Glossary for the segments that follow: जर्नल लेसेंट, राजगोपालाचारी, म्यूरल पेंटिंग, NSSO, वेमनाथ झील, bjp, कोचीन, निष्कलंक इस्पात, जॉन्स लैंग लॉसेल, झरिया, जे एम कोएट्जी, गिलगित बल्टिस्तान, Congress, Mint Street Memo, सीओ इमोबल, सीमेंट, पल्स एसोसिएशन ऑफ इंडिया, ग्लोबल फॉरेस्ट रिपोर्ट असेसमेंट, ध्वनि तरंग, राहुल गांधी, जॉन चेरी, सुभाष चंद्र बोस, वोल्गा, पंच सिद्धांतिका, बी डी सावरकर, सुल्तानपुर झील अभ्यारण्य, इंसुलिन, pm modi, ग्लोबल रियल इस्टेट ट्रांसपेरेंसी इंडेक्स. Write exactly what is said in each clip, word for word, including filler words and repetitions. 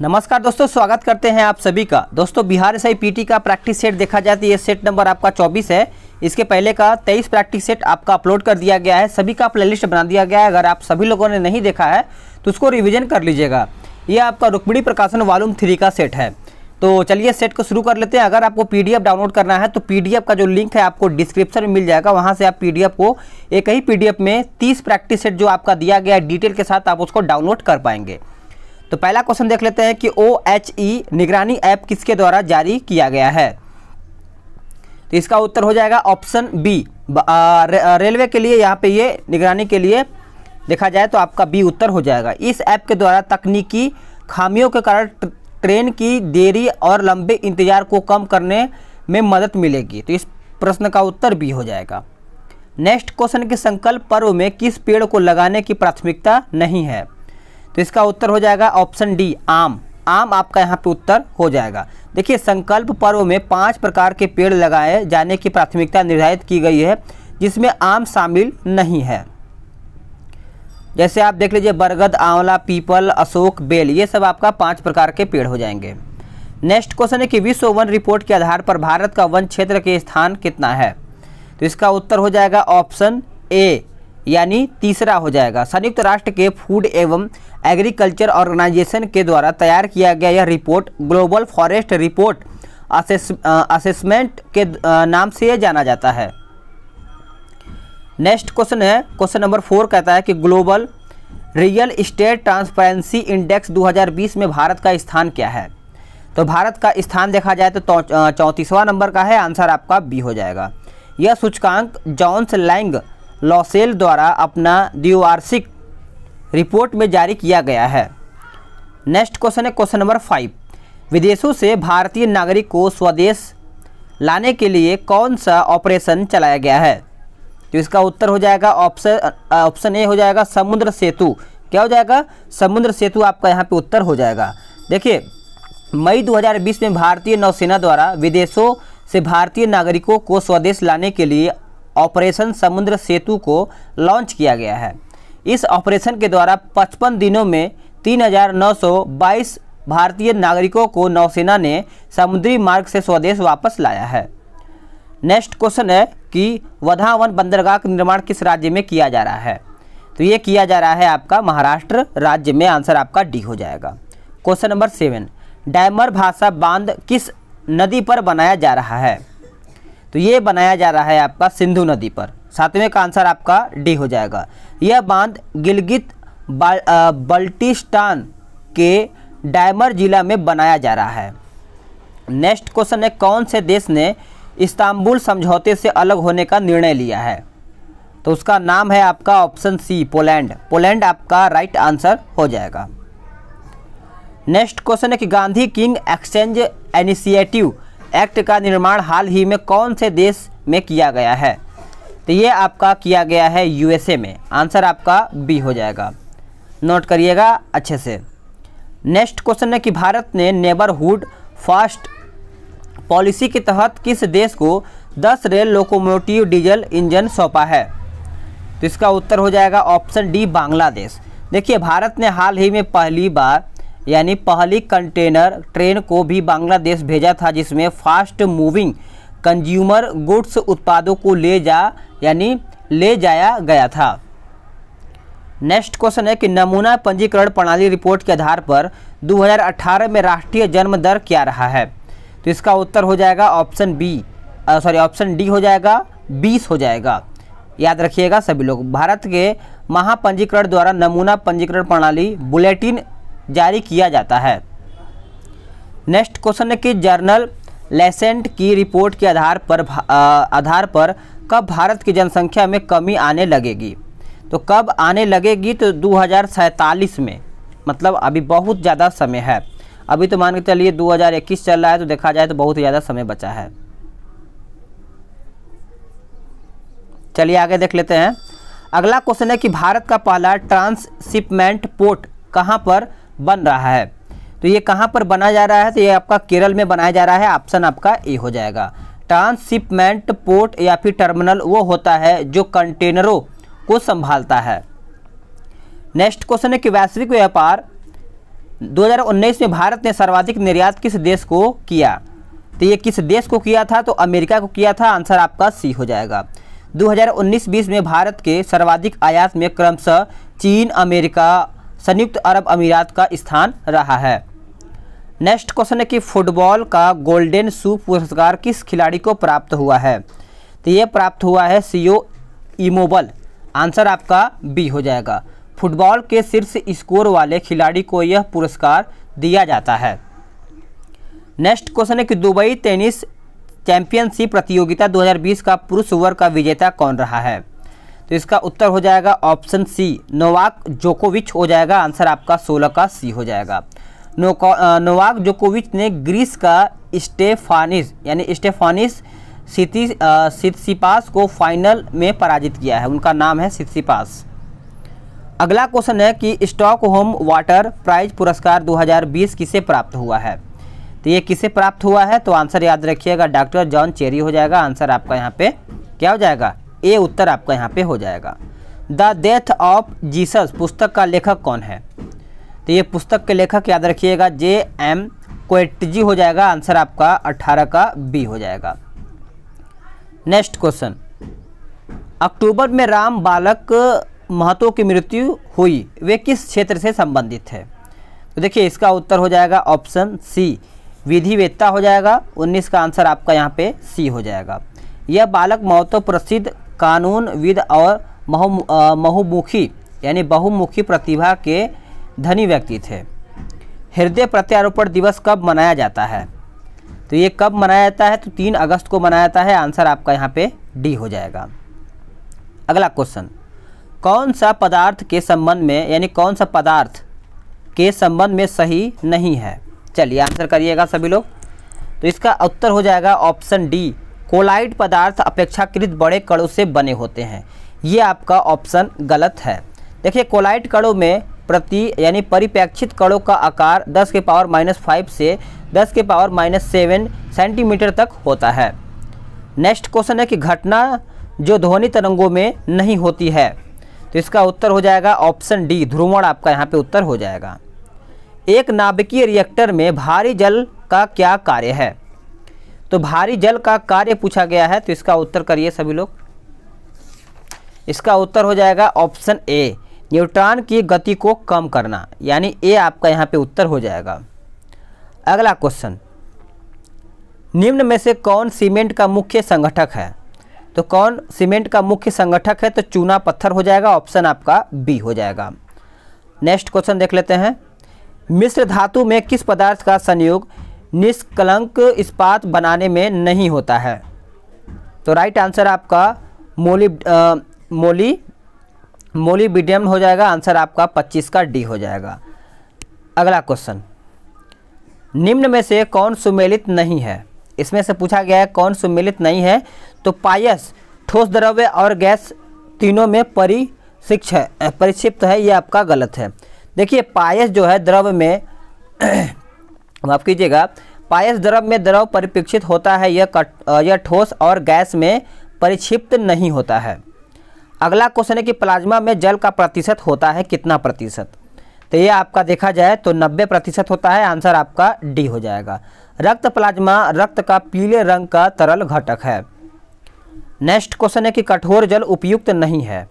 नमस्कार दोस्तों, स्वागत करते हैं आप सभी का। दोस्तों बिहार एसआई पीटी का प्रैक्टिस सेट देखा जाए तो ये सेट नंबर आपका चौबीस है। इसके पहले का तेईस प्रैक्टिस सेट आपका अपलोड कर दिया गया है, सभी का प्लेलिस्ट बना दिया गया है। अगर आप सभी लोगों ने नहीं देखा है तो उसको रिविजन कर लीजिएगा। ये आपका रुक्मिणी प्रकाशन वॉल्यूम थ्री का सेट है। तो चलिए सेट को शुरू कर लेते हैं। अगर आपको पीडीएफ डाउनलोड करना है तो पीडीएफ का जो लिंक है आपको डिस्क्रिप्शन में मिल जाएगा। वहां से आप पीडीएफ को एक ही पीडीएफ में तीस प्रैक्टिस सेट जो आपका दिया गया है डिटेल के साथ आप उसको डाउनलोड कर पाएंगे। तो पहला क्वेश्चन देख लेते हैं कि ओ एच ई निगरानी ऐप किसके द्वारा जारी किया गया है। तो इसका उत्तर हो जाएगा ऑप्शन बी, रेलवे के लिए। यहाँ पे ये निगरानी के लिए देखा जाए तो आपका बी उत्तर हो जाएगा। इस ऐप के द्वारा तकनीकी खामियों के कारण ट्रेन की देरी और लंबे इंतजार को कम करने में मदद मिलेगी। तो इस प्रश्न का उत्तर बी हो जाएगा। नेक्स्ट क्वेश्चन के संकल्प पर्व में किस पेड़ को लगाने की प्राथमिकता नहीं है। तो इसका उत्तर हो जाएगा ऑप्शन डी, आम। आम आपका यहाँ पे उत्तर हो जाएगा। देखिए संकल्प पर्व में पांच प्रकार के पेड़ लगाए जाने की प्राथमिकता निर्धारित की गई है जिसमें आम शामिल नहीं है। जैसे आप देख लीजिए बरगद, आंवला, पीपल, अशोक, बेल, ये सब आपका पांच प्रकार के पेड़ हो जाएंगे। नेक्स्ट क्वेश्चन है कि विश्व वन रिपोर्ट के आधार पर भारत का वन क्षेत्र के स्थान कितना है। तो इसका उत्तर हो जाएगा ऑप्शन ए, यानी तीसरा हो जाएगा। संयुक्त राष्ट्र के फूड एवं एग्रीकल्चर ऑर्गेनाइजेशन के द्वारा तैयार किया गया यह report ग्लोबल फॉरेस्ट रिपोर्ट असेसमेंट के नाम से जाना जाता है। नेक्स्ट क्वेश्चन है, क्वेश्चन नंबर फोर कहता है कि ग्लोबल रियल इस्टेट ट्रांसपेरेंसी इंडेक्स दो हज़ार बीस में भारत का स्थान क्या है। तो भारत का स्थान देखा जाए तो चौंतीसवां नंबर का है, आंसर आपका बी हो जाएगा। यह सूचकांक जॉन्स लैंग लॉसेल द्वारा अपना द्विवार्षिक रिपोर्ट में जारी किया गया है। नेक्स्ट क्वेश्चन है क्वेश्चन नंबर फाइव, विदेशों से भारतीय नागरिक को स्वदेश लाने के लिए कौन सा ऑपरेशन चलाया गया है। तो इसका उत्तर हो जाएगा ऑप्शन ऑप्शन ए हो जाएगा, समुद्र सेतु। क्या हो जाएगा, समुद्र सेतु आपका यहाँ पे उत्तर हो जाएगा। देखिए मई दो हज़ार बीस में भारतीय नौसेना द्वारा विदेशों से भारतीय नागरिकों को स्वदेश लाने के लिए ऑपरेशन समुद्र सेतु को लॉन्च किया गया है। इस ऑपरेशन के द्वारा पचपन दिनों में तीन हज़ार नौ सौ बाईस भारतीय नागरिकों को नौसेना ने समुद्री मार्ग से स्वदेश वापस लाया है। नेक्स्ट क्वेश्चन है कि वधावन बंदरगाह का निर्माण किस राज्य में किया जा रहा है। तो ये किया जा रहा है आपका महाराष्ट्र राज्य में, आंसर आपका डी हो जाएगा। क्वेश्चन नंबर सेवन, डायमर भाषा बांध किस नदी पर बनाया जा रहा है। तो ये बनाया जा रहा है आपका सिंधु नदी पर, सातवें का आंसर आपका डी हो जाएगा। यह बांध गिलगित बल्टिस्तान के डायमर जिला में बनाया जा रहा है। नेक्स्ट क्वेश्चन है कौन से देश ने इस्तांबुल समझौते से अलग होने का निर्णय लिया है। तो उसका नाम है आपका ऑप्शन सी, पोलैंड। पोलैंड आपका राइट आंसर हो जाएगा। नेक्स्ट क्वेश्चन है कि Gandhi King exchange initiative act का निर्माण हाल ही में कौन से देश में किया गया है। तो ये आपका किया गया है यूएसए में, आंसर आपका बी हो जाएगा। नोट करिएगा अच्छे से। नेक्स्ट क्वेश्चन है कि भारत ने नेबरहुड फास्ट पॉलिसी के तहत किस देश को दस रेल लोकोमोटिव डीजल इंजन सौंपा है। तो इसका उत्तर हो जाएगा ऑप्शन डी, बांग्लादेश। देखिए भारत ने हाल ही में पहली बार यानी पहली कंटेनर ट्रेन को भी बांग्लादेश भेजा था जिसमें फास्ट मूविंग कंज्यूमर गुड्स उत्पादों को ले जा यानी ले जाया गया था। नेक्स्ट क्वेश्चन है कि नमूना पंजीकरण प्रणाली रिपोर्ट के आधार पर दो हज़ार अठारह में राष्ट्रीय जन्म दर क्या रहा है। तो इसका उत्तर हो जाएगा option B, sorry option D हो जाएगा, बीस हो जाएगा। याद रखिएगा सभी लोग, भारत के महापंजीकरण द्वारा नमूना पंजीकरण प्रणाली बुलेटिन जारी किया जाता है। नेक्स्ट क्वेश्चन है कि जर्नल लेसेंट की रिपोर्ट के आधार पर आधार पर कब भारत की जनसंख्या में कमी आने लगेगी। तो कब आने लगेगी, तो दो हज़ार सैंतालीस में, मतलब अभी बहुत ज़्यादा समय है। अभी तो मान के चलिए दो हज़ार इक्कीस चल रहा है, तो देखा जाए तो बहुत ज़्यादा समय बचा है। चलिए आगे देख लेते हैं। अगला क्वेश्चन है कि भारत का पहला ट्रांसशिपमेंट पोर्ट कहां पर बन रहा है। तो ये कहां पर बना जा रहा है, तो ये आपका केरल में बनाया जा रहा है, ऑप्शन आपका ए हो जाएगा। ट्रांसशिपमेंट पोर्ट या फिर टर्मिनल वो होता है जो कंटेनरों को संभालता है। नेक्स्ट क्वेश्चन है कि वैश्विक व्यापार दो हज़ार उन्नीस में भारत ने सर्वाधिक निर्यात किस देश को किया? तो ये किस देश को किया था? तो अमेरिका को किया था। आंसर आपका सी हो जाएगा। दो हज़ार उन्नीस बीस में भारत के सर्वाधिक आयात में क्रमशः चीन, अमेरिका, संयुक्त अरब अमीरात का स्थान रहा है। नेक्स्ट क्वेश्चन है कि फुटबॉल का गोल्डन शू पुरस्कार किस खिलाड़ी को प्राप्त हुआ है? तो ये प्राप्त हुआ है सीओ इमोबल। आंसर आपका बी हो जाएगा। फुटबॉल के शीर्ष स्कोर वाले खिलाड़ी को यह पुरस्कार दिया जाता है। नेक्स्ट क्वेश्चन है कि दुबई टेनिस चैम्पियनशिप प्रतियोगिता दो हज़ार बीस का पुरुष वर्ग का विजेता कौन रहा है? तो इसका उत्तर हो जाएगा ऑप्शन सी, नोवाक जोकोविच हो जाएगा। आंसर आपका सोलह का सी हो जाएगा। नोवाक जोकोविच ने ग्रीस का स्टेफानोस यानी स्टेफानोस सितसिपास को फाइनल में पराजित किया है। उनका नाम है सितसिपास। अगला क्वेश्चन है कि स्टॉकहोम वाटर प्राइज पुरस्कार दो हज़ार बीस किसे प्राप्त हुआ है? तो ये किसे प्राप्त हुआ है? तो आंसर याद रखिएगा डॉक्टर जॉन चेरी हो जाएगा। आंसर आपका यहाँ पे क्या हो जाएगा? ए उत्तर आपका यहाँ पे हो जाएगा। द डेथ ऑफ जीसस पुस्तक का लेखक कौन है? तो ये पुस्तक के लेखक याद रखिएगा जे एम कोएट्जी हो जाएगा। आंसर आपका अट्ठारह का बी हो जाएगा। नेक्स्ट क्वेश्चन, अक्टूबर में राम बालक महतो की मृत्यु हुई, वे किस क्षेत्र से संबंधित है? तो देखिए इसका उत्तर हो जाएगा ऑप्शन सी, विधिवेत्ता हो जाएगा। उन्नीस का आंसर आपका यहाँ पे सी हो जाएगा। यह बालक महतो प्रसिद्ध कानूनविद और बहुमुखी यानी बहुमुखी प्रतिभा के धनी व्यक्ति थे। हृदय प्रत्यारोपण दिवस कब मनाया जाता है? तो ये कब मनाया जाता है? तो तीन अगस्त को मनाया जाता है। आंसर आपका यहाँ पे डी हो जाएगा। अगला क्वेश्चन, कौन सा पदार्थ के संबंध में यानी कौन सा पदार्थ के संबंध में सही नहीं है? चलिए आंसर करिएगा सभी लोग। तो इसका उत्तर हो जाएगा ऑप्शन डी, कोलाइड पदार्थ अपेक्षाकृत बड़े कणों से बने होते हैं। ये आपका ऑप्शन गलत है। देखिए कोलाइड कणों में प्रति यानी परिपेक्षित कणों का आकार दस के पावर माइनस फाइव से दस के पावर माइनस सेवन सेंटीमीटर तक होता है। नेक्स्ट क्वेश्चन है कि घटना जो ध्वनि तरंगों में नहीं होती है, तो इसका उत्तर हो जाएगा ऑप्शन डी, ध्रुवण आपका यहाँ पे उत्तर हो जाएगा। एक नाभिकीय रिएक्टर में भारी जल का क्या कार्य है? तो भारी जल का कार्य पूछा गया है, तो इसका उत्तर करिए सभी लोग। इसका उत्तर हो जाएगा ऑप्शन ए, न्यूट्रॉन की गति को कम करना, यानी ए आपका यहाँ पे उत्तर हो जाएगा। अगला क्वेश्चन, निम्न में से कौन सीमेंट का मुख्य संगठक है? तो कौन सीमेंट का मुख्य संगठक है? तो चूना पत्थर हो जाएगा। ऑप्शन आपका बी हो जाएगा। नेक्स्ट क्वेश्चन देख लेते हैं, मिश्र धातु में किस पदार्थ का संयोग निष्कलंक इस्पात बनाने में नहीं होता है? तो राइट आंसर आपका मोली मोली मोलिब्डेनम हो जाएगा। आंसर आपका पच्चीस का डी हो जाएगा। अगला क्वेश्चन, निम्न में से कौन सुमेलित नहीं है? इसमें से पूछा गया है कौन सुमेलित नहीं है। तो पायस ठोस द्रव्य और गैस तीनों में परिशिक्ष है परिक्षिप्त है। ये आपका गलत है। देखिए पायस जो है द्रव में माफ कीजिएगा पायस द्रव में द्रव परिपेक्षित होता है। यह यह ठोस और गैस में परिक्षिप्त नहीं होता है। अगला क्वेश्चन है कि प्लाज्मा में जल का प्रतिशत होता है कितना प्रतिशत? तो ये आपका देखा जाए तो नब्बे प्रतिशत होता है। आंसर आपका डी हो जाएगा। रक्त प्लाज्मा रक्त का पीले रंग का तरल घटक है। नेक्स्ट क्वेश्चन है कि कठोर जल उपयुक्त नहीं है,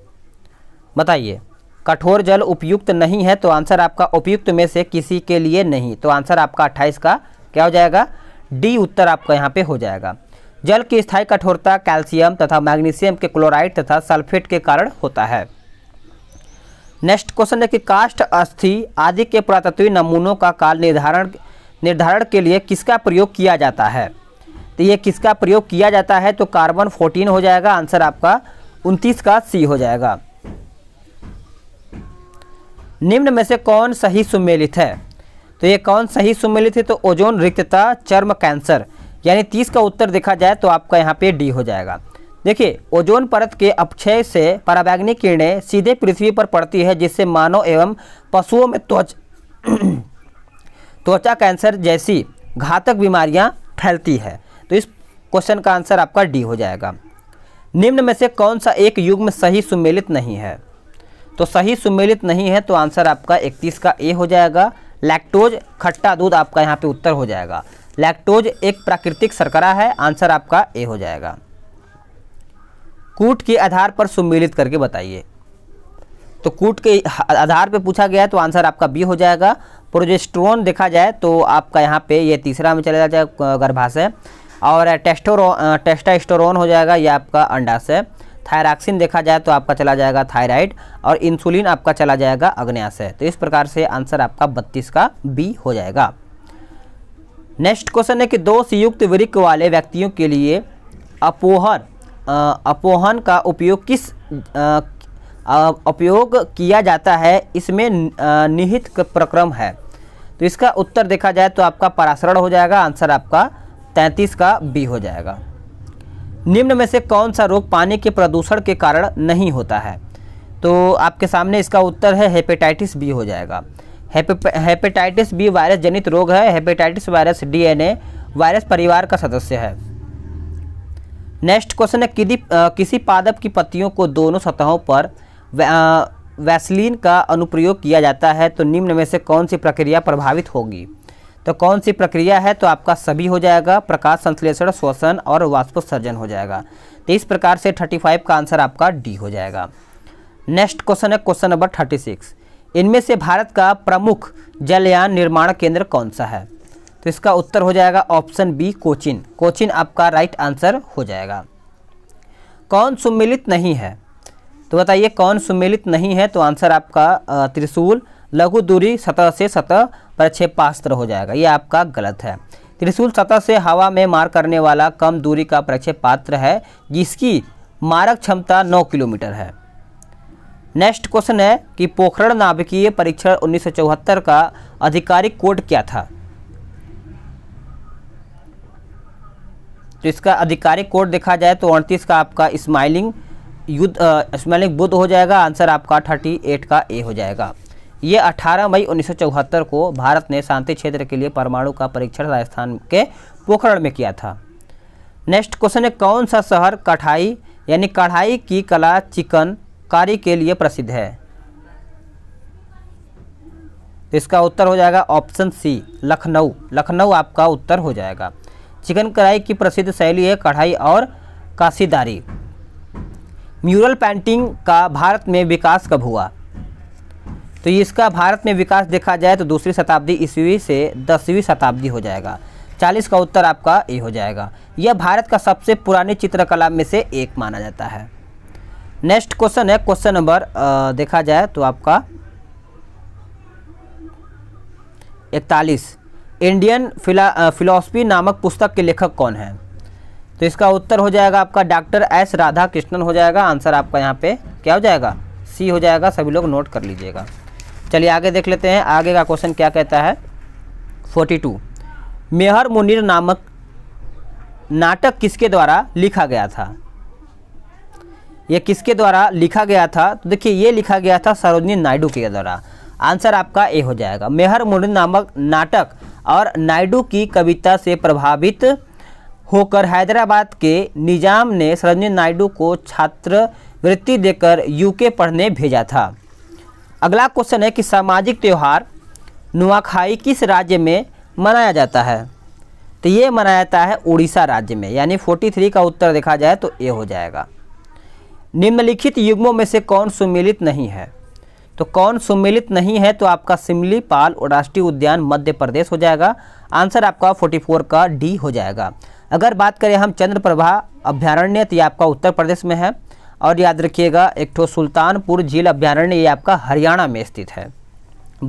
बताइए कठोर जल उपयुक्त नहीं है। तो आंसर आपका उपयुक्त में से किसी के लिए नहीं, तो आंसर आपका अट्ठाईस का क्या हो जाएगा? डी उत्तर आपका यहाँ पे हो जाएगा। जल की स्थायी कठोरता कैल्शियम तथा मैग्नीशियम के क्लोराइड तथा सल्फेट के कारण होता है। नेक्स्ट क्वेश्चन है कि काष्ठ, अस्थि आदि के पुरातत्वीय नमूनों का काल निर्धारण निर्धारण के लिए किसका प्रयोग किया जाता है? तो ये किसका प्रयोग किया जाता है? तो कार्बन फोर्टीन हो जाएगा। आंसर आपका उनतीस का सी हो जाएगा। निम्न में से कौन सही सुमेलित है? तो ये कौन सही सुमेलित है? तो ओजोन, रिक्तता, चर्म कैंसर, यानी तीस का उत्तर देखा जाए तो आपका यहाँ पे डी हो जाएगा। देखिए ओजोन परत के अपक्षय से पराबैंगनी किरणें सीधे पृथ्वी पर पड़ती है, जिससे मानव एवं पशुओं में त्वचा त्वचा कैंसर जैसी घातक बीमारियाँ फैलती है। तो इस क्वेश्चन का आंसर आपका डी हो जाएगा। निम्न में से कौन सा एक युग्म सही सुमेलित नहीं है? तो सही सुमेलित नहीं है, तो आंसर आपका इकतीस का ए हो जाएगा। लैक्टोज खट्टा दूध आपका यहाँ पे उत्तर हो जाएगा। लैक्टोज एक प्राकृतिक शर्करा है, आंसर आपका ए हो जाएगा। कूट के आधार पर सम्मिलित करके बताइए, तो कूट के आधार पे पूछा गया है तो आंसर आपका बी हो जाएगा। प्रोजेस्टेरोन देखा जाए तो आपका यहाँ पे ये तीसरा में चला जाएगा, गर्भाशय, और टेस्टोरोन टेस्टोस्टेरोन हो जाएगा, यह आपका अंडाशय। थायरॉक्सिन देखा जाए तो आपका चला जाएगा थायराइड, और इंसुलिन आपका चला जाएगा अग्नाशय। तो इस प्रकार से आंसर आपका बत्तीस का बी हो जाएगा। नेक्स्ट क्वेश्चन है कि दो संयुक्त वृक्क वाले व्यक्तियों के लिए अपोहर अपोहन का उपयोग किस उपयोग किया जाता है, इसमें निहित प्रक्रम है। तो इसका उत्तर देखा जाए तो आपका परासरण हो जाएगा, आंसर आपका तैंतीस का बी हो जाएगा। निम्न में से कौन सा रोग पानी के प्रदूषण के कारण नहीं होता है, तो आपके सामने इसका उत्तर है हेपेटाइटिस बी हो जाएगा। हेपेटाइटिस बी वायरस जनित रोग है। हेपेटाइटिस वायरस डीएनए वायरस परिवार का सदस्य है। नेक्स्ट क्वेश्चन है कि किसी पादप की पत्तियों को दोनों सतहों पर वैसलीन का अनुप्रयोग किया जाता है, तो निम्न में से कौन सी प्रक्रिया प्रभावित होगी। तो कौन सी प्रक्रिया है, तो आपका सभी हो जाएगा, प्रकाश संश्लेषण, श्वसन और वाष्पोत्सर्जन हो जाएगा। तो इस प्रकार से पैंतीस का आंसर आपका डी हो जाएगा। नेक्स्ट क्वेश्चन है क्वेश्चन नंबर छत्तीस, इनमें से भारत का प्रमुख जलयान निर्माण केंद्र कौन सा है। तो इसका उत्तर हो जाएगा ऑप्शन बी, कोचीन। कोचीन आपका राइट आंसर हो जाएगा। कौन सम्मिलित नहीं है, तो बताइए कौन सम्मिलित नहीं है, तो आंसर आपका त्रिशूल, लघु दूरी सतह से सतह प्रक्षेपास्त्र हो जाएगा, ये आपका गलत है। त्रिशूल सतह से हवा में मार करने वाला कम दूरी का प्रक्षेपास्त्र है, जिसकी मारक क्षमता नौ किलोमीटर है। नेक्स्ट क्वेश्चन है कि पोखरण नाभिकीय परीक्षण उन्नीस सौ चौहत्तर का आधिकारिक कोड क्या था। तो इसका आधिकारिक कोड देखा जाए तो अड़तीस का आपका स्माइलिंग युद्ध स्माइलिंग बुद्ध हो जाएगा, आंसर आपका अड़तीस का ए हो जाएगा। ये अठारह मई उन्नीस सौ चौहत्तर को भारत ने शांति क्षेत्र के लिए परमाणु का परीक्षण राजस्थान के पोखरण में किया था। नेक्स्ट क्वेश्चन है कौन सा शहर कढ़ाई यानी कढ़ाई की कला चिकन कारी के लिए प्रसिद्ध है। इसका उत्तर हो जाएगा ऑप्शन सी, लखनऊ। लखनऊ आपका उत्तर हो जाएगा। चिकन कढ़ाई की प्रसिद्ध शैली है कढ़ाई और काशीदारी। म्यूरल पेंटिंग का भारत में विकास कब हुआ, तो इसका भारत में विकास देखा जाए तो दूसरी शताब्दी ईस्वी से दसवीं शताब्दी हो जाएगा। चालीस का उत्तर आपका ए हो जाएगा। यह भारत का सबसे पुरानी चित्रकला में से एक माना जाता है। नेक्स्ट क्वेश्चन है क्वेश्चन नंबर देखा जाए तो आपका इकतालीस, इंडियन फिला फिलॉसफी नामक पुस्तक के लेखक कौन है। तो इसका उत्तर हो जाएगा आपका डॉक्टर एस राधा कृष्णन हो जाएगा, आंसर आपका यहाँ पे क्या हो जाएगा, सी हो जाएगा। सभी लोग नोट कर लीजिएगा। चलिए आगे देख लेते हैं, आगे का क्वेश्चन क्या कहता है। बयालीस, मेहर मुनीर नामक नाटक किसके द्वारा लिखा गया था। यह किसके द्वारा लिखा गया था, तो देखिए ये लिखा गया था सरोजनी नायडू के द्वारा, आंसर आपका ए हो जाएगा। मेहर मुनीर नामक नाटक और नायडू की कविता से प्रभावित होकर हैदराबाद के निजाम ने सरोजनी नायडू को छात्र वृत्ति देकर यूके पढ़ने भेजा था। अगला क्वेश्चन है कि सामाजिक त्यौहार नुआखाई किस राज्य में मनाया जाता है, तो ये मनाया जाता है उड़ीसा राज्य में, यानी तैंतालीस का उत्तर देखा जाए तो ए हो जाएगा। निम्नलिखित युग्मों में से कौन सम्मिलित नहीं है, तो कौन सम्मिलित नहीं है, तो आपका सिमलीपाल राष्ट्रीय उद्यान मध्य प्रदेश हो जाएगा, आंसर आपका चौवालीस का डी हो जाएगा। अगर बात करें हम चंद्रप्रभा अभ्यारण्य, तो ये आपका उत्तर प्रदेश में है, और याद रखिएगा एक ठो सुल्तानपुर झील अभ्यारण्य, ये आपका हरियाणा में स्थित है।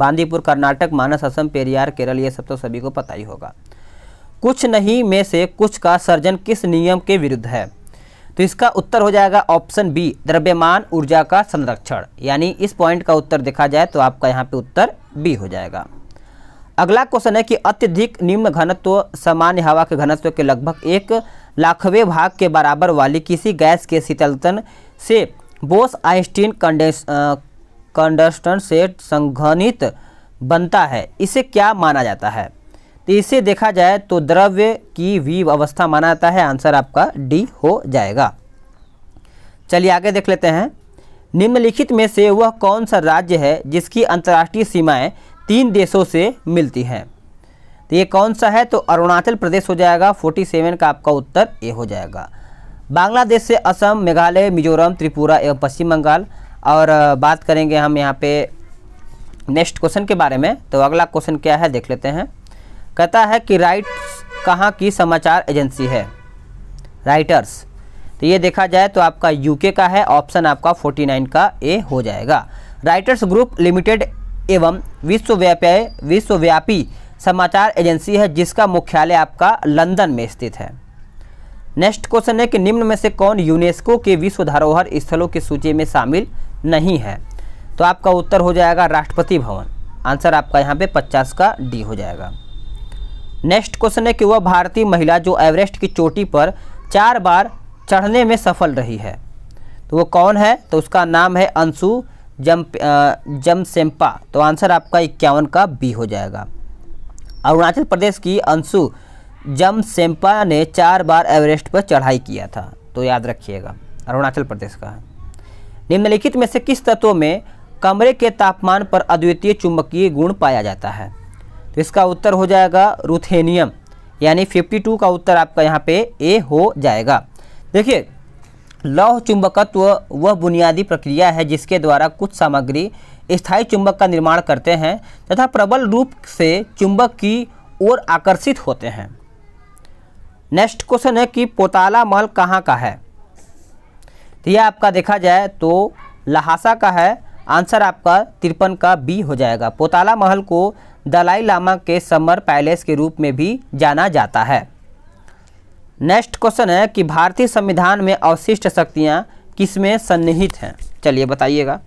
बांदीपुर कर्नाटक, मानस असम, पेरियार केरल, ये सब तो सभी को पता ही होगा। कुछ नहीं में से कुछ का सर्जन किस नियम के विरुद्ध है, तो इसका उत्तर हो जाएगा ऑप्शन बी, द्रव्यमान ऊर्जा का संरक्षण, यानी इस पॉइंट का उत्तर देखा जाए तो आपका यहाँ पे उत्तर बी हो जाएगा। अगला क्वेश्चन है कि अत्यधिक निम्न घनत्व सामान्य हवा के घनत्व के लगभग एक लाखवें भाग के बराबर वाली किसी गैस के शीतलतन से बोस आइंस्टीन कंडेंस कंडस्टेंट से संघनित बनता है, इसे क्या माना जाता है। तो इसे देखा जाए तो द्रव्य की वी अवस्था माना जाता है, आंसर आपका डी हो जाएगा। चलिए आगे देख लेते हैं। निम्नलिखित में से वह कौन सा राज्य है जिसकी अंतर्राष्ट्रीय सीमाएं तीन देशों से मिलती है। तो ये कौन सा है, तो अरुणाचल प्रदेश हो जाएगा। सैंतालीस का आपका उत्तर ए हो जाएगा। बांग्लादेश से असम, मेघालय, मिजोरम, त्रिपुरा एवं पश्चिम बंगाल। और बात करेंगे हम यहाँ पे नेक्स्ट क्वेश्चन के बारे में। तो अगला क्वेश्चन क्या है देख लेते हैं। कहता है कि राइट्स कहाँ की समाचार एजेंसी है, राइटर्स। तो ये देखा जाए तो आपका यूके का है, ऑप्शन आपका उनचास का ए हो जाएगा। राइटर्स ग्रुप लिमिटेड एवं विश्वव्यापी विश्वव्यापी समाचार एजेंसी है जिसका मुख्यालय आपका लंदन में स्थित है। नेक्स्ट क्वेश्चन है कि निम्न में से कौन यूनेस्को के विश्व धरोहर स्थलों की सूची में शामिल नहीं है। तो आपका उत्तर हो जाएगा राष्ट्रपति भवन, आंसर आपका यहाँ पे पचास का डी हो जाएगा। नेक्स्ट क्वेश्चन है कि वह भारतीय महिला जो एवरेस्ट की चोटी पर चार बार चढ़ने में सफल रही है, तो वो कौन है, तो उसका नाम है अंशु जमसेम्पा। तो आंसर आपका इक्यावन का बी हो जाएगा। अरुणाचल प्रदेश की अंशु जमसेम्पा ने चार बार एवरेस्ट पर चढ़ाई किया था, तो याद रखिएगा अरुणाचल प्रदेश का है। निम्नलिखित में से किस तत्वों में कमरे के तापमान पर अद्वितीय चुंबकीय गुण पाया जाता है, तो इसका उत्तर हो जाएगा रूथेनियम, यानी बावन का उत्तर आपका यहाँ पे ए हो जाएगा। देखिए लौह चुंबकत्व वह बुनियादी प्रक्रिया है जिसके द्वारा कुछ सामग्री स्थायी चुंबक का निर्माण करते हैं तथा प्रबल रूप से चुंबक की ओर आकर्षित होते हैं। नेक्स्ट क्वेश्चन है कि पोताला महल कहाँ का है, तो यह आपका देखा जाए तो लहासा का है, आंसर आपका तिरपन का बी हो जाएगा। पोताला महल को दलाई लामा के समर पैलेस के रूप में भी जाना जाता है। नेक्स्ट क्वेश्चन है कि भारतीय संविधान में अवशिष्ट शक्तियाँ किसमें सन्निहित हैं, चलिए बताइएगा।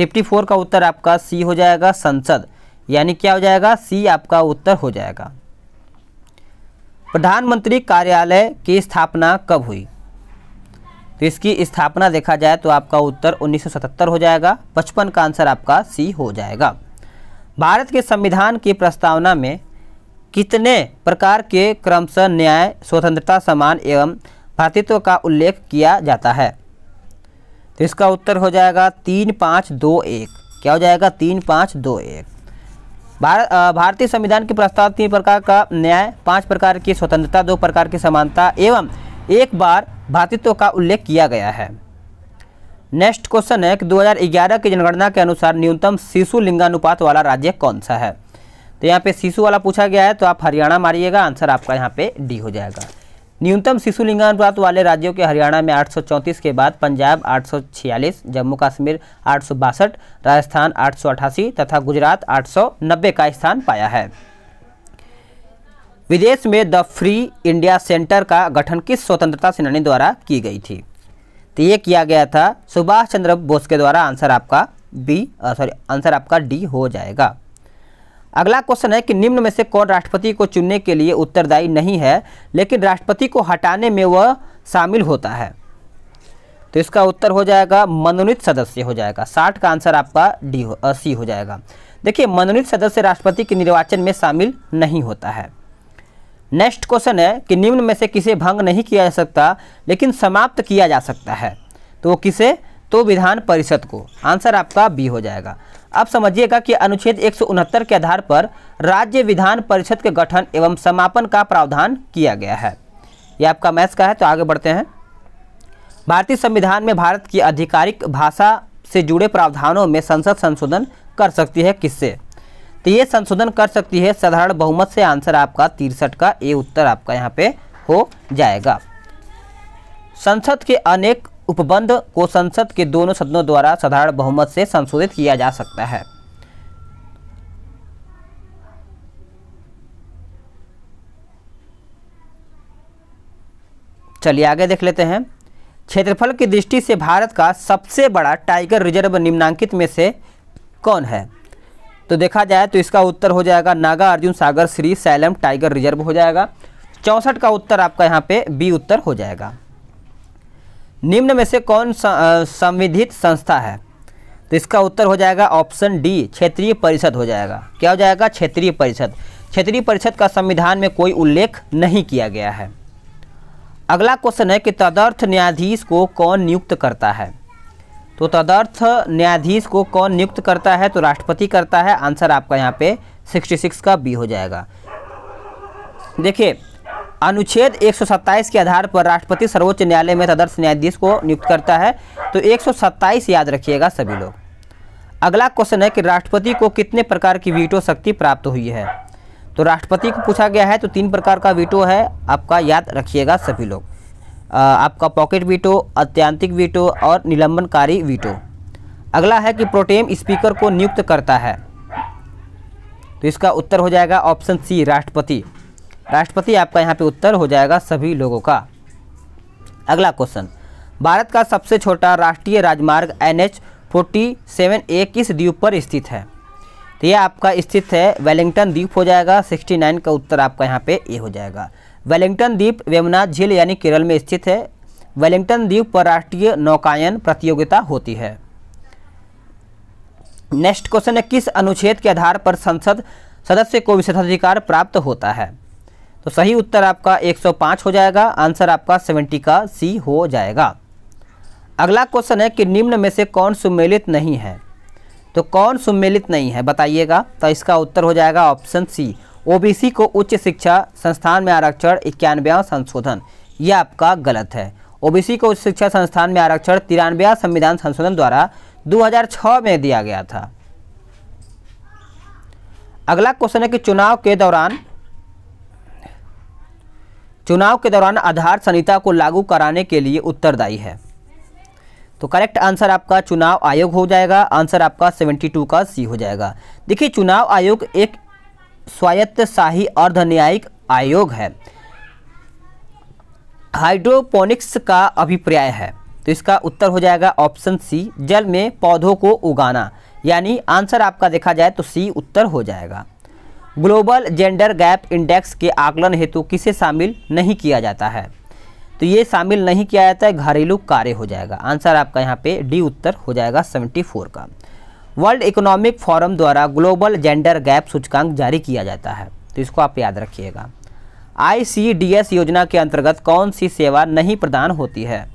चौवन का उत्तर आपका सी हो जाएगा, संसद, यानी क्या हो जाएगा, सी आपका उत्तर हो जाएगा। प्रधानमंत्री कार्यालय की स्थापना कब हुई, तो इसकी स्थापना देखा जाए तो आपका उत्तर उन्नीस सौ सतहत्तर हो जाएगा, पचपन का आंसर आपका सी हो जाएगा। भारत के संविधान की प्रस्तावना में कितने प्रकार के क्रमशः न्याय, स्वतंत्रता, समान एवं भातृत्व का उल्लेख किया जाता है, तो इसका उत्तर हो जाएगा तीन पाँच दो एक, क्या हो जाएगा तीन पाँच दो एक। भारत भारतीय संविधान की प्रस्ताव तीन प्रकार का न्याय, पांच प्रकार की स्वतंत्रता, दो प्रकार की समानता एवं एक बार भातृत्व का उल्लेख किया गया है। नेक्स्ट क्वेश्चन है कि दो हज़ार ग्यारह की जनगणना के अनुसार न्यूनतम शिशु लिंगानुपात वाला राज्य कौन सा है, तो यहाँ पे शिशु वाला पूछा गया है तो आप हरियाणा मारिएगा, आंसर आपका यहाँ पे डी हो जाएगा। न्यूनतम शिशु लिंगानुपात वाले राज्यों के हरियाणा में आठ सौ चौंतीस के बाद पंजाब आठ सौ छियालीस, जम्मू कश्मीर आठ सौ बासठ, राजस्थान आठ सौ अठासी तथा गुजरात आठ सौ नब्बे का स्थान पाया है। विदेश में द फ्री इंडिया सेंटर का गठन किस स्वतंत्रता सेनानी द्वारा की गई थी, तो ये किया गया था सुभाष चंद्र बोस के द्वारा, आंसर आपका बी सॉरी आंसर आपका डी हो जाएगा। अगला क्वेश्चन है कि निम्न में से कौन राष्ट्रपति को चुनने के लिए उत्तरदायी नहीं है लेकिन राष्ट्रपति को हटाने में वह शामिल होता है, तो इसका उत्तर हो जाएगा मनोनीत सदस्य हो जाएगा, साठ का आंसर आपका डी हो सी हो जाएगा। देखिए मनोनीत सदस्य राष्ट्रपति के निर्वाचन में शामिल नहीं होता है। नेक्स्ट क्वेश्चन है कि निम्न में से किसे भंग नहीं किया जा सकता लेकिन समाप्त किया जा सकता है, तो वो किसे, तो विधान परिषद को, आंसर आपका बी हो जाएगा। अब समझिएगा कि अनुच्छेद एक सौ उनहत्तर के आधार पर राज्य विधान परिषद के गठन एवं समापन का प्रावधान किया गया है। यह आपका मैथ्स का है। तो आगे बढ़ते हैं। भारतीय संविधान में भारत की आधिकारिक भाषा से जुड़े प्रावधानों में संसद संशोधन कर सकती है किससे, तो ये संशोधन कर सकती है साधारण बहुमत से, आंसर आपका तिरसठ का ए उत्तर आपका यहाँ पे हो जाएगा। संसद के अनेक उपबंध को संसद के दोनों सदनों द्वारा साधारण बहुमत से संशोधित किया जा सकता है। चलिए आगे देख लेते हैं। क्षेत्रफल की दृष्टि से भारत का सबसे बड़ा टाइगर रिजर्व निम्नांकित में से कौन है, तो देखा जाए तो इसका उत्तर हो जाएगा Nagarjuna Sagar Srisailam tiger reserve हो जाएगा। चौंसठ का उत्तर आपका यहाँ पे बी उत्तर हो जाएगा। निम्न में से कौन संविधित संस्था है, तो इसका उत्तर हो जाएगा ऑप्शन डी क्षेत्रीय परिषद हो जाएगा। क्या हो जाएगा, क्षेत्रीय परिषद। क्षेत्रीय परिषद का संविधान में कोई उल्लेख नहीं किया गया है। अगला क्वेश्चन है कि तदर्थ न्यायाधीश को कौन नियुक्त करता है, तो तदर्थ न्यायाधीश को कौन नियुक्त करता है, तो राष्ट्रपति करता है। आंसर आपका यहाँ पे छियासठ का बी हो जाएगा। देखिए अनुच्छेद एक सौ सत्ताईस के आधार पर राष्ट्रपति सर्वोच्च न्यायालय में तदर्थ न्यायाधीश को नियुक्त करता है, तो एक सौ सत्ताईस याद रखिएगा सभी लोग। अगला क्वेश्चन है कि राष्ट्रपति को कितने प्रकार की वीटो शक्ति प्राप्त हुई है, तो राष्ट्रपति को पूछा गया है, तो तीन प्रकार का वीटो है आपका, याद रखिएगा सभी लोग। आपका पॉकेट वीटो, अत्यांतिक वीटो और निलंबनकारी वीटो। अगला है कि प्रोटेम स्पीकर को नियुक्त करता है, तो इसका उत्तर हो जाएगा ऑप्शन सी राष्ट्रपति। राष्ट्रपति आपका यहाँ पे उत्तर हो जाएगा सभी लोगों का। अगला क्वेश्चन, भारत का सबसे छोटा राष्ट्रीय राजमार्ग N H forty seven A किस द्वीप पर स्थित है, तो यह आपका स्थित है वेलिंगटन द्वीप हो जाएगा। उनहत्तर का उत्तर आपका यहाँ पे ए हो जाएगा। वेलिंगटन द्वीप वेमनाथ झील यानी केरल में स्थित है। वेलिंगटन द्वीप पर राष्ट्रीय नौकायन प्रतियोगिता होती है। नेक्स्ट क्वेश्चन है किस अनुच्छेद के आधार पर संसद सदस्य को विशेषाधिकार प्राप्त होता है, तो सही उत्तर आपका एक सौ पाँच हो जाएगा। आंसर आपका सत्तर का सी हो जाएगा। अगला क्वेश्चन है कि निम्न में से कौन सुमेलित नहीं है, तो कौन सुमेलित नहीं है बताइएगा, तो इसका उत्तर हो जाएगा ऑप्शन सी ओबीसी को उच्च शिक्षा संस्थान में आरक्षण इक्यानवे संशोधन, यह आपका गलत है। ओबीसी को उच्च शिक्षा संस्थान में आरक्षण तिरानवे संविधान संशोधन द्वारा दो हज़ार छह में दिया गया था। अगला क्वेश्चन है कि चुनाव के दौरान चुनाव के दौरान आधार संहिता को लागू कराने के लिए उत्तरदायी है, तो करेक्ट आंसर आपका चुनाव आयोग हो जाएगा। आंसर आपका बहत्तर का सी हो जाएगा। देखिए चुनाव आयोग एक स्वायत्तशाही अर्ध न्यायिक आयोग है, हाइड्रोपोनिक्स का अभिप्राय है, तो इसका उत्तर हो जाएगा ऑप्शन सी जल में पौधों को उगाना, यानी आंसर आपका देखा जाए तो सी उत्तर हो जाएगा। ग्लोबल जेंडर गैप इंडेक्स के आकलन हेतु किसे शामिल नहीं किया जाता है, तो ये शामिल नहीं किया जाता है घरेलू कार्य हो जाएगा। आंसर आपका यहाँ पे डी उत्तर हो जाएगा चौहत्तर का। वर्ल्ड इकोनॉमिक फोरम द्वारा ग्लोबल जेंडर गैप सूचकांक जारी किया जाता है, तो इसको आप याद रखिएगा। आईसीडीएस योजना के अंतर्गत कौन सी सेवा नहीं प्रदान होती है,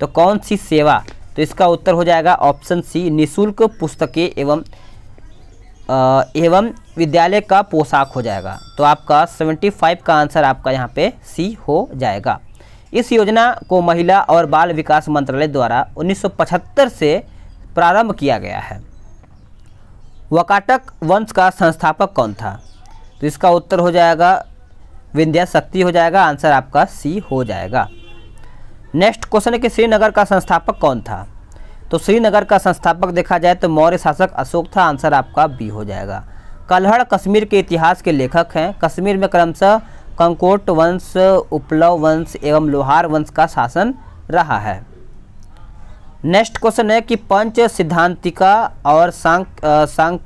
तो कौन सी सेवा, तो इसका उत्तर हो जाएगा ऑप्शन सी निःशुल्क पुस्तकें एवं आ, एवं विद्यालय का पोशाक हो जाएगा। तो आपका पचहत्तर का आंसर आपका यहाँ पे सी हो जाएगा। इस योजना को महिला और बाल विकास मंत्रालय द्वारा उन्नीस सौ पचहत्तर से प्रारंभ किया गया है। वाकाटक वंश का संस्थापक कौन था, तो इसका उत्तर हो जाएगा विंध्या शक्ति हो जाएगा। आंसर आपका सी हो जाएगा। नेक्स्ट क्वेश्चन है कि श्रीनगर का संस्थापक कौन था, तो श्रीनगर का संस्थापक देखा जाए तो मौर्य शासक अशोक था। आंसर आपका बी हो जाएगा। कल्हड़ कश्मीर के इतिहास के लेखक हैं। कश्मीर में क्रमशः कंकोट वंश, उपलव वंश एवं लोहार वंश का शासन रहा है। नेक्स्ट क्वेश्चन है कि पंच सिद्धांतिका और सांख्य सांक,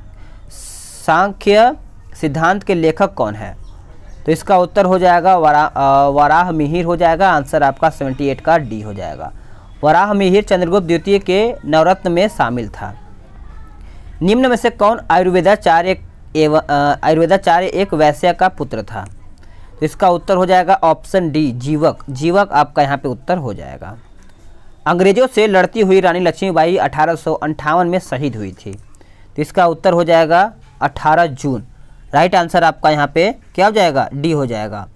सांख्य सिद्धांत के लेखक कौन है, तो इसका उत्तर हो जाएगा वारा, वाराह मिहिर हो जाएगा। आंसर आपका अठहत्तर का डी हो जाएगा। वराह मिहिर चंद्रगुप्त द्वितीय के नवरत्न में शामिल था। निम्न में से कौन आयुर्वेदाचार्य एवं आयुर्वेदाचार्य एक वैश्य का पुत्र था, तो इसका उत्तर हो जाएगा ऑप्शन डी जीवक। जीवक आपका यहाँ पे उत्तर हो जाएगा। अंग्रेजों से लड़ती हुई रानी लक्ष्मीबाई अठारह सौ अंठावन में शहीद हुई थी, तो इसका उत्तर हो जाएगा अठारह जून। राइट आंसर आपका यहाँ पे क्या हो जाएगा डी हो जाएगा।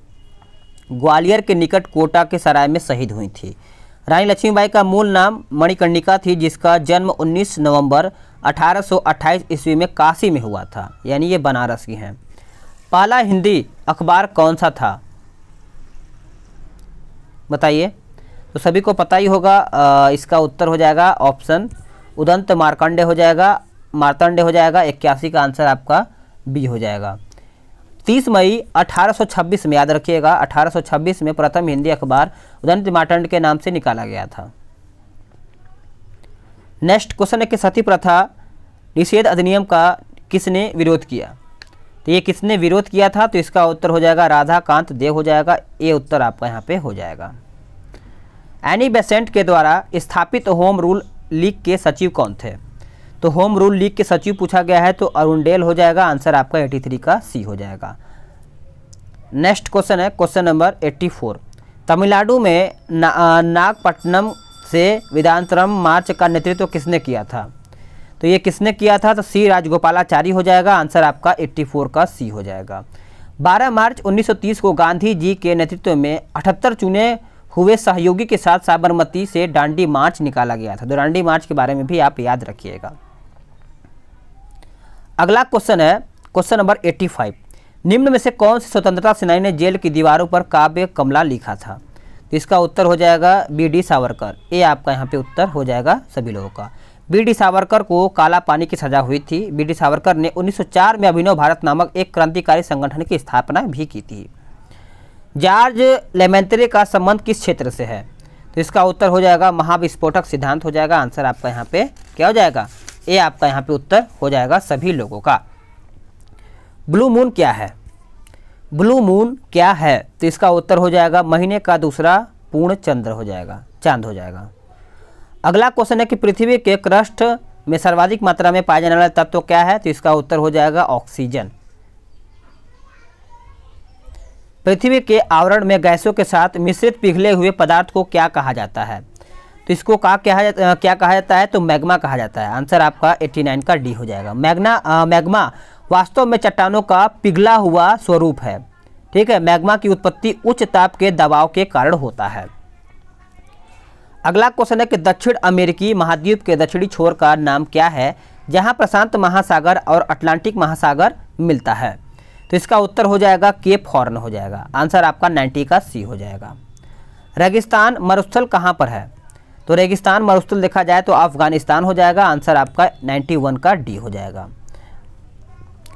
ग्वालियर के निकट कोटा के सराय में शहीद हुई थी। रानी लक्ष्मीबाई का मूल नाम मणिकर्णिका थी, जिसका जन्म उन्नीस नवंबर अठारह सौ अट्ठाईस ईस्वी में काशी में हुआ था, यानी ये बनारस की हैं। पहला हिंदी अखबार कौन सा था बताइए, तो सभी को पता ही होगा। आ, इसका उत्तर हो जाएगा ऑप्शन उदंत मार्कंडे हो जाएगा मार्तंडे हो जाएगा। इक्यासी का आंसर आपका बी हो जाएगा। तीस मई अठारह सौ छब्बीस में याद रखिएगा, अठारह सौ छब्बीस में प्रथम हिंदी अखबार उदंत मार्तंड के नाम से निकाला गया था। नेक्स्ट क्वेश्चन है कि सती प्रथा निषेध अधिनियम का किसने विरोध किया, तो ये किसने विरोध किया था, तो इसका उत्तर हो जाएगा राधाकांत देव हो जाएगा। ये उत्तर आपका यहाँ पे हो जाएगा। एनी बेसेंट के द्वारा स्थापित होम रूल लीग के सचिव कौन थे, तो होम रूल लीग के सचिव पूछा गया है, तो अरुणडेल हो जाएगा। आंसर आपका तिरासी का सी हो जाएगा। नेक्स्ट क्वेश्चन है क्वेश्चन नंबर चौरासी। तमिलनाडु में ना, नागपट्टनम से वेदांतरम मार्च का नेतृत्व किसने किया था? तो ये किसने किया था? तो सी राजगोपालाचारी हो जाएगा, आंसर आपका चौरासी का सी हो जाएगा। बारह मार्च उन्नीस सौ तीस को गांधी जी के नेतृत्व में अठहत्तर चुने हुए सहयोगी के साथ साबरमती से डांडी मार्च निकाला गया था। तो डांडी मार्च के बारे में भी आप याद रखिएगा। अगला क्वेश्चन है क्वेश्चन नंबर पचासी। निम्न में से कौन से स्वतंत्रता सेनानी ने जेल की दीवारों पर काव्य कमला लिखा था? तो इसका उत्तर हो जाएगा बी डी सावरकर। ये आपका यहाँ पे उत्तर हो जाएगा सभी लोगों का। बी डी सावरकर को काला पानी की सजा हुई थी। बी डी सावरकर ने उन्नीस सौ चार में अभिनव भारत नामक एक क्रांतिकारी संगठन की स्थापना भी की थी। जॉर्ज लेमेंतरे का संबंध किस क्षेत्र से है? तो इसका उत्तर हो जाएगा महाविस्फोटक सिद्धांत हो जाएगा। आंसर आपका यहाँ पे क्या हो जाएगा? ये आपका यहाँ पे उत्तर हो जाएगा सभी लोगों का। ब्लू मून क्या है? ब्लू मून क्या है? तो इसका उत्तर हो जाएगा महीने का दूसरा पूर्ण चंद्र हो जाएगा, चांद हो जाएगा। अगला क्वेश्चन है कि पृथ्वी के क्रस्ट में सर्वाधिक मात्रा में पाया जाने वाला तत्व क्या है? तो इसका उत्तर हो जाएगा ऑक्सीजन। पृथ्वी के आवरण में गैसों के साथ मिश्रित पिघले हुए पदार्थ को क्या कहा जाता है? तो इसको कहा क्या क्या कहा जाता है? तो मैग्मा कहा जाता है। आंसर आपका नवासी का डी हो जाएगा। मैग्ना मैग्मा वास्तव में चट्टानों का पिघला हुआ स्वरूप है। ठीक है, मैग्मा की उत्पत्ति उच्च ताप के दबाव के कारण होता है। अगला क्वेश्चन है कि दक्षिण अमेरिकी महाद्वीप के दक्षिणी छोर का नाम क्या है जहां प्रशांत महासागर और अटलांटिक महासागर मिलता है? तो इसका उत्तर हो जाएगा केप हॉर्न हो जाएगा। आंसर आपका नब्बे का सी हो जाएगा। रेगिस्तान मरुस्थल कहां पर है? तो रेगिस्तान मरुस्थल देखा जाए तो अफगानिस्तान हो जाएगा। आंसर आपका इक्यानवे का डी हो जाएगा।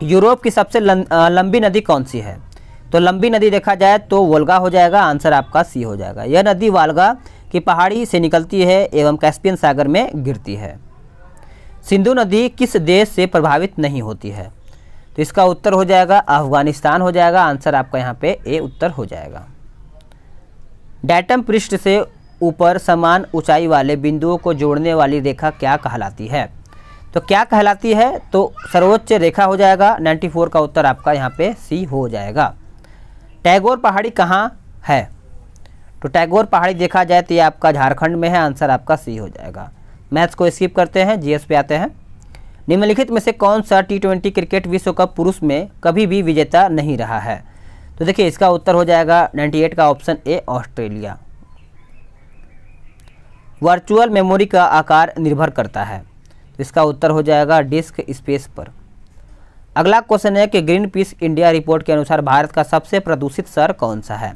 यूरोप की सबसे लंबी नदी कौन सी है? तो लंबी नदी देखा जाए तो वोल्गा हो जाएगा। आंसर आपका सी हो जाएगा। यह नदी वाल्गा की पहाड़ी से निकलती है एवं कैस्पियन सागर में गिरती है। सिंधु नदी किस देश से प्रभावित नहीं होती है? तो इसका उत्तर हो जाएगा अफगानिस्तान हो जाएगा। आंसर आपका यहाँ पे ए उत्तर हो जाएगा। डेटम पृष्ठ से ऊपर समान ऊंचाई वाले बिंदुओं को जोड़ने वाली रेखा क्या कहलाती है? तो क्या कहलाती है? तो सर्वोच्च रेखा हो जाएगा। चौरानवे का उत्तर आपका यहाँ पे सी हो जाएगा। टैगोर पहाड़ी कहाँ है? तो टैगोर पहाड़ी देखा जाए तो ये आपका झारखंड में है। आंसर आपका सी हो जाएगा। मैथ्स को स्किप करते हैं, जीएस पे आते हैं। निम्नलिखित में से कौन सा टी ट्वेंटी क्रिकेट विश्व कप पुरुष में कभी भी विजेता नहीं रहा है? तो देखिए इसका उत्तर हो जाएगा अट्ठानवे का option A Australia. Virtual memory का आकार निर्भर करता है। इसका उत्तर हो जाएगा डिस्क स्पेस पर। अगला क्वेश्चन है कि ग्रीन पीस इंडिया रिपोर्ट के अनुसार भारत का सबसे प्रदूषित शहर कौन सा है?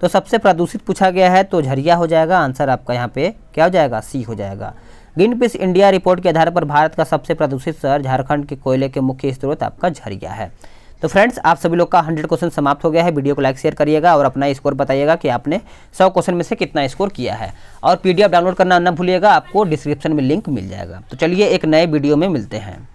तो सबसे प्रदूषित पूछा गया है तो झरिया हो जाएगा। आंसर आपका यहाँ पे क्या हो जाएगा? सी हो जाएगा। ग्रीन पीस इंडिया रिपोर्ट के आधार पर भारत का सबसे प्रदूषित शहर झारखंड के कोयले के मुख्य स्रोत आपका झरिया है। तो फ्रेंड्स, आप सभी लोग का हंड्रेड क्वेश्चन समाप्त हो गया है। वीडियो को लाइक शेयर करिएगा और अपना स्कोर बताइएगा कि आपने सौ क्वेश्चन में से कितना स्कोर किया है। और पीडीएफ डाउनलोड करना ना भूलिएगा, आपको डिस्क्रिप्शन में लिंक मिल जाएगा। तो चलिए एक नए वीडियो में मिलते हैं।